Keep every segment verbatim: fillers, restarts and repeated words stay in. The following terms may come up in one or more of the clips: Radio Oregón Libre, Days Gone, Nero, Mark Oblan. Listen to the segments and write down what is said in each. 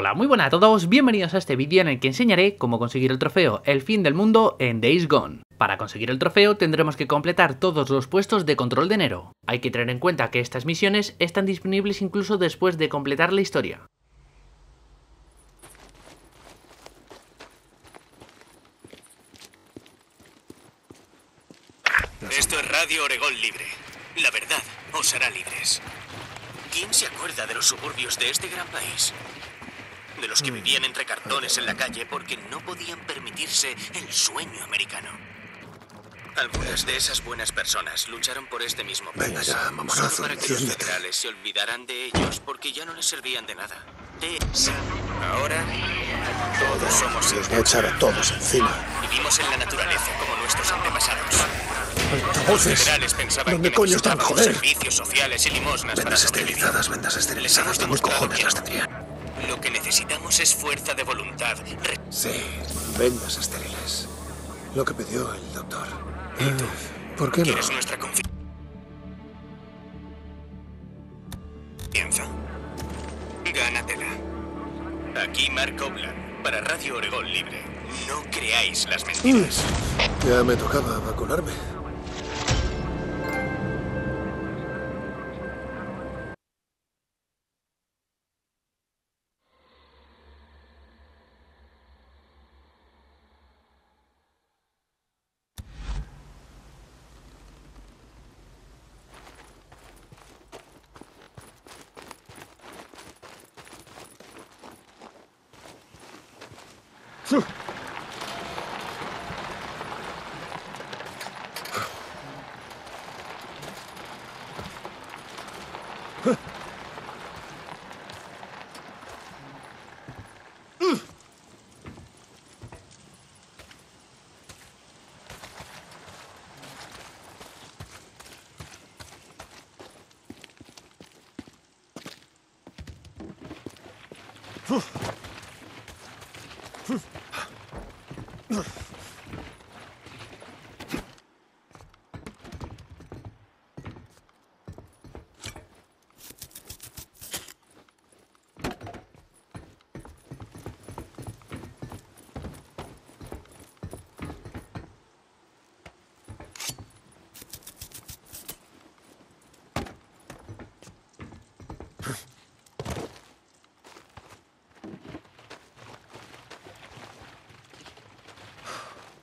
Hola, muy buenas a todos, bienvenidos a este vídeo en el que enseñaré cómo conseguir el trofeo El Fin del Mundo en Days Gone. Para conseguir el trofeo tendremos que completar todos los puestos de control de Nero. Hay que tener en cuenta que estas misiones están disponibles incluso después de completar la historia. Esto es Radio Oregón Libre. La verdad os hará libres. ¿Quién se acuerda de los suburbios de este gran país? De los que vivían entre cartones en la calle porque no podían permitirse el sueño americano. Algunas de esas buenas personas lucharon por este mismo país. Venga ya, mamonazo, solo para que los federales se olvidaran de ellos porque ya no les servían de nada. De esa. Ahora, todos somos... Les voy a echar a todos encima. Vivimos en la naturaleza como nuestros antepasados. Los federales pensaban ¿dónde que coño están, joder? Servicios sociales y limosnas vendas esterilizadas, vendas esterilizadas. ¿Dónde cojones las tendrían? Lo que necesitamos es fuerza de voluntad. Re sí, vendas estériles. Lo que pidió el doctor. ¿Y tú? ¿Por qué no? ¿Quieres nuestra confianza? Gánatela. Aquí Mark Oblan, para Radio Oregón Libre. No creáis las mentiras. Mm. Ya me tocaba vacunarme.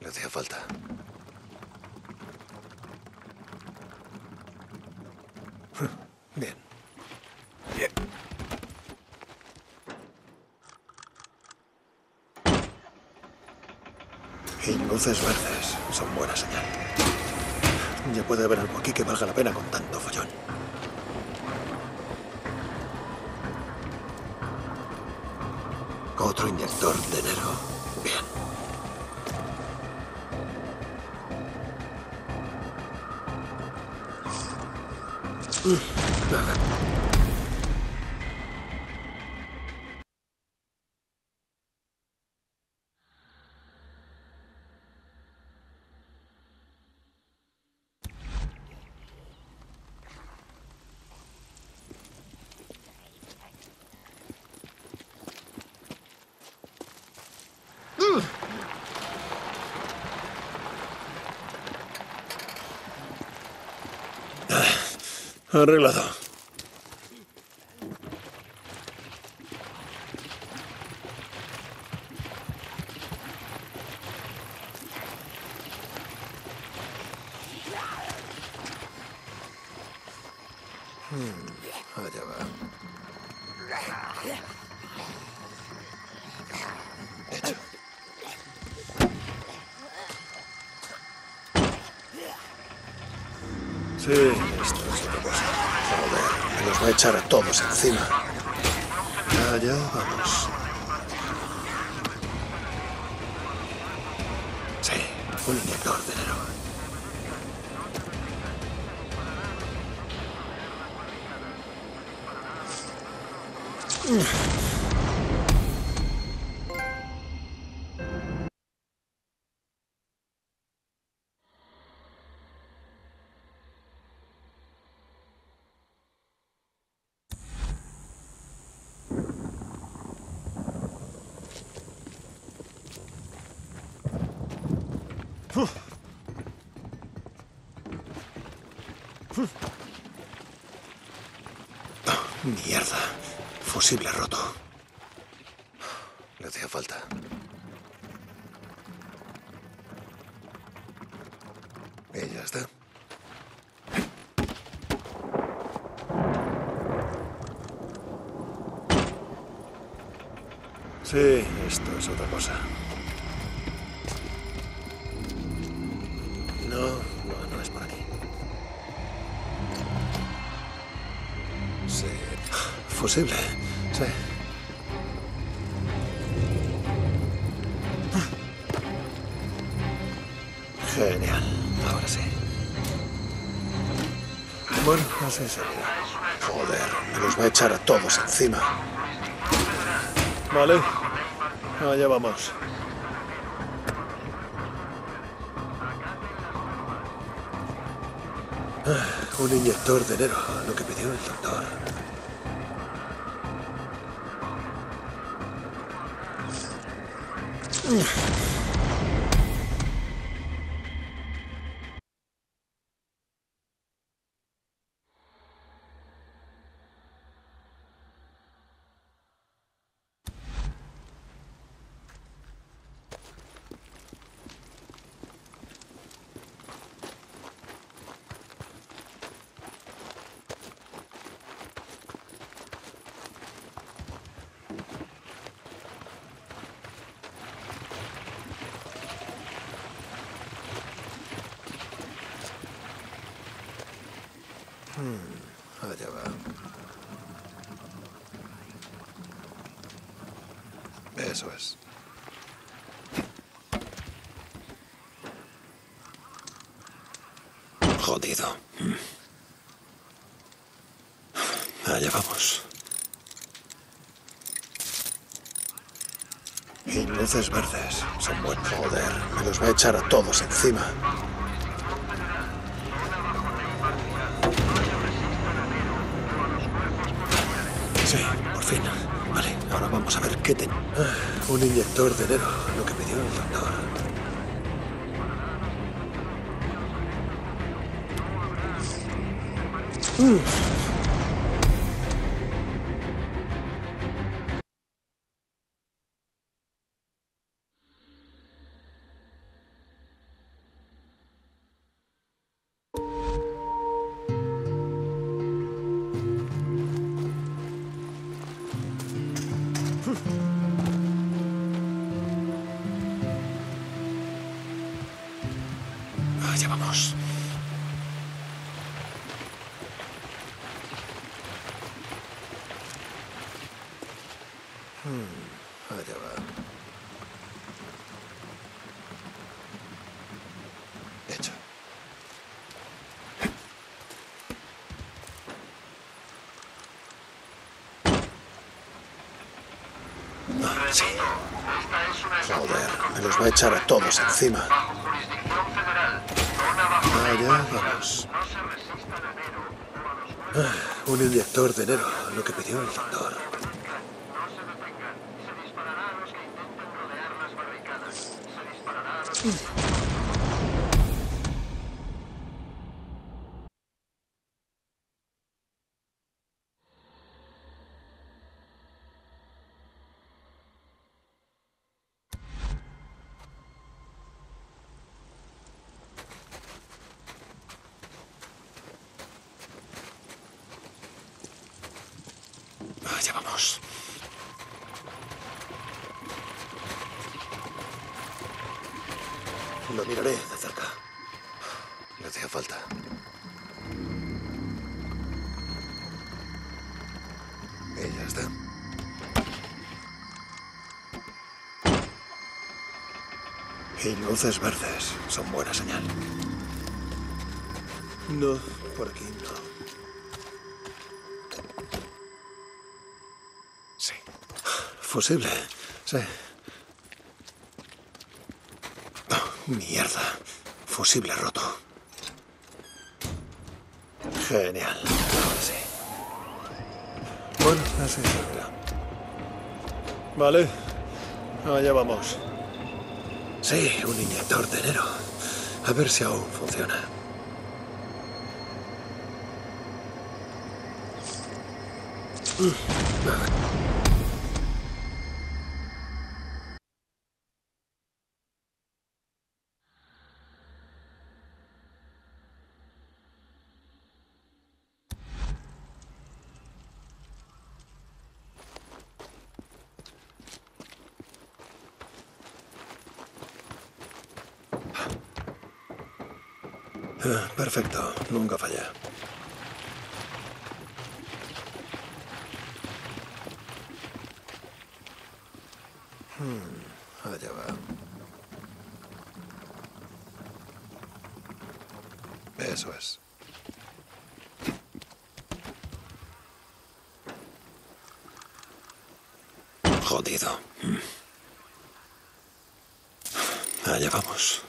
Le hacía falta. Bien. Bien. Y luces verdes son buena señal. Ya puede haber algo aquí que valga la pena con tanto follón. Otro inyector de Nero. Bien. Arreglado. Hmm, allá va. Hecho. Sí. Los va a echar a todos encima. Allá vamos. Sí, un inyector de Nero. Mm. Mierda. Fusible roto. Le hacía falta. Y ya está. Sí, esto es otra cosa. No, no, no es por aquí. Sí. Fusible. Sí. Genial. Ahora sí. Bueno, así sería. Joder, me los va a echar a todos encima. Vale, allá vamos. Ah, un inyector de Nero, lo que pidió el doctor. Uh. Eso es. Jodido. Allá vamos. Y luces verdes. Son buen poder. Me los va a echar a todos encima. Sí, por fin. Vale, ahora vamos a ver qué tenemos. Ah, un inyector de Nero, lo que pidió el doctor. Mm. Sí. Joder, me los va a echar a todos encima. Allá vamos. Ah, un inyector de Nero, lo que pidió el doctor. Mm. Lo miraré de cerca. Le hacía falta. Y ya está. Y luces verdes son buena señal. No, por aquí no. Fusible, sí. Oh, mierda. Fusible roto. Genial. Sí. Bueno, así será. Vale. Allá vamos. Sí, un inyector de Nero. A ver si aún funciona. Ah, perfecto, nunca falla. Hmm, allá va. Eso es. Jodido. Allá vamos.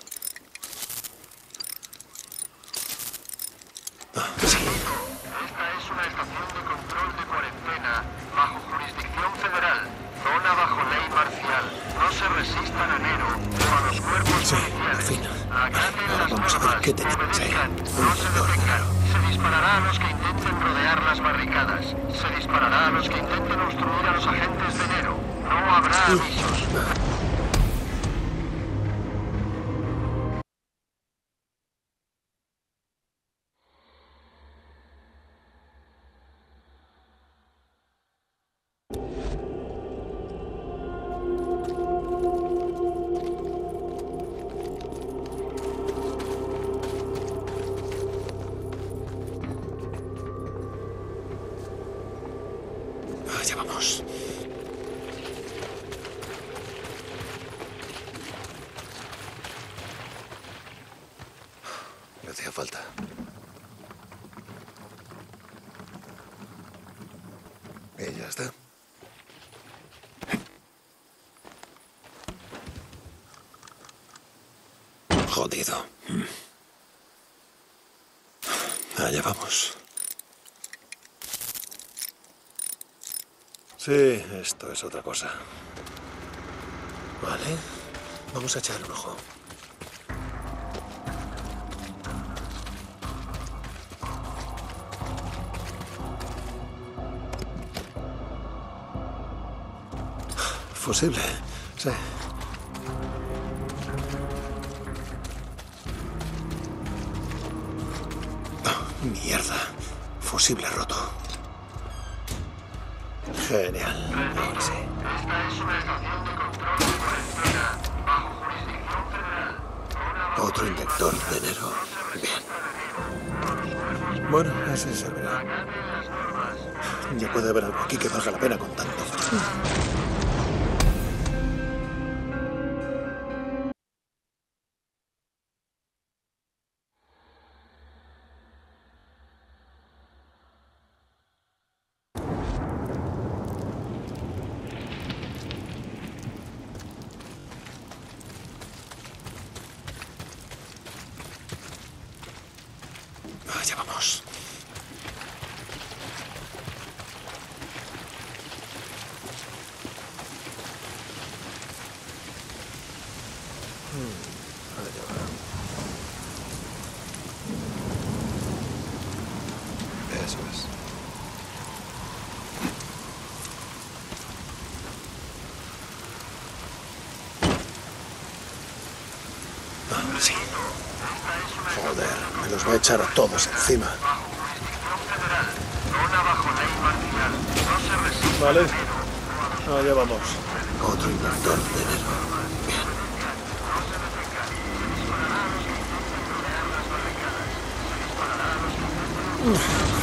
Jodido. Allá vamos. Sí, esto es otra cosa. Vale, vamos a echar un ojo. Fusible, sí. Mierda, fusible roto. Genial, ahora sí. Esta es una estación de control de cuarentena, bajo jurisdicción federal. Otro inyector de Nero. Bien. Bueno, así servirá. Ya puede haber algo aquí que valga la pena con tanto frío. Echar a todos encima. Vale, allá vamos. Otro inventor de Nero. Bien. Uf. Bien.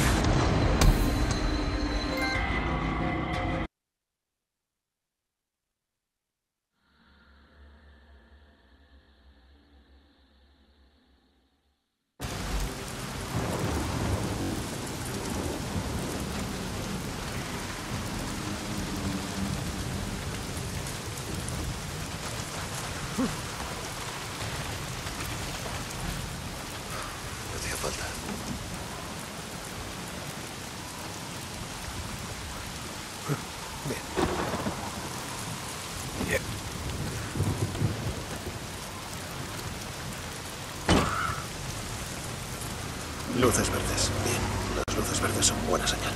Luces verdes. Bien, las luces verdes son buena señal.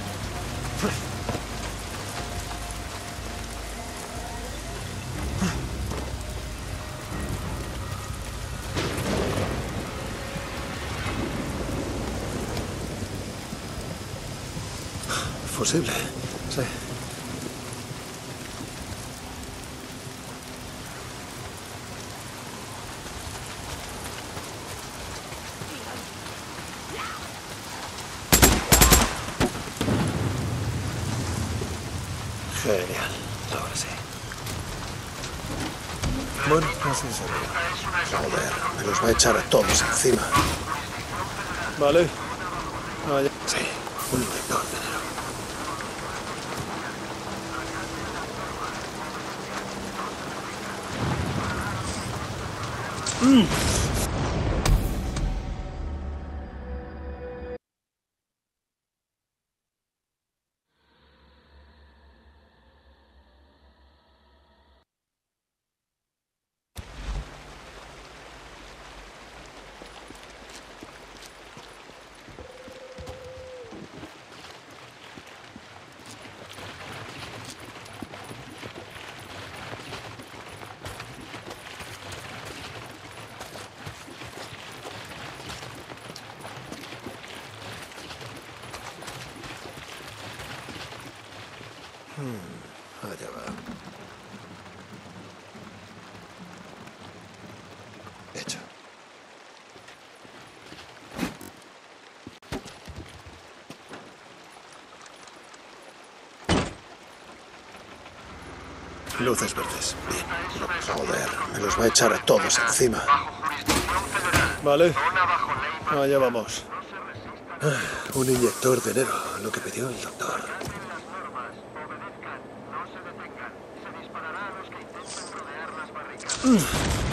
Fusible, sí. Genial, ahora sí. Bueno, casi seguro. Joder, me los va a echar a todos encima. Vale. Allá. Sí, un montón de dinero. Mm. Allá va. Hecho. Luces verdes. Bien. Joder, me los va a echar a todos encima. Vale. Allá vamos. Ah, un inyector de Nero, lo que pidió el doctor. Mm.